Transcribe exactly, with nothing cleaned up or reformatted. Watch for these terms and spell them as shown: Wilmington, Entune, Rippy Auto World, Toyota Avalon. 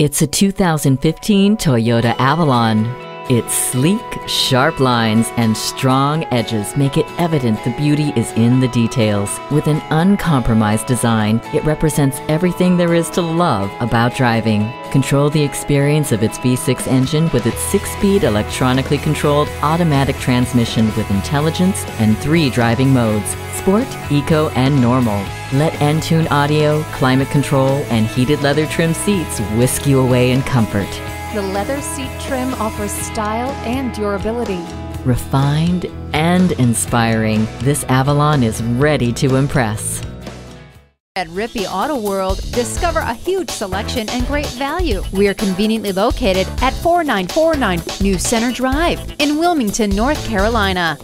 It's a two thousand fifteen Toyota Avalon. Its sleek, sharp lines and strong edges make it evident the beauty is in the details. With an uncompromised design, it represents everything there is to love about driving. Control the experience of its V six engine with its six-speed electronically controlled automatic transmission with intelligence and three driving modes: Sport, Eco, and Normal. Let Entune audio, climate control, and heated leather trim seats whisk you away in comfort. The leather seat trim offers style and durability. Refined and inspiring, this Avalon is ready to impress. At Rippy Auto World, discover a huge selection and great value. We are conveniently located at four nine four nine New Center Drive in Wilmington, North Carolina.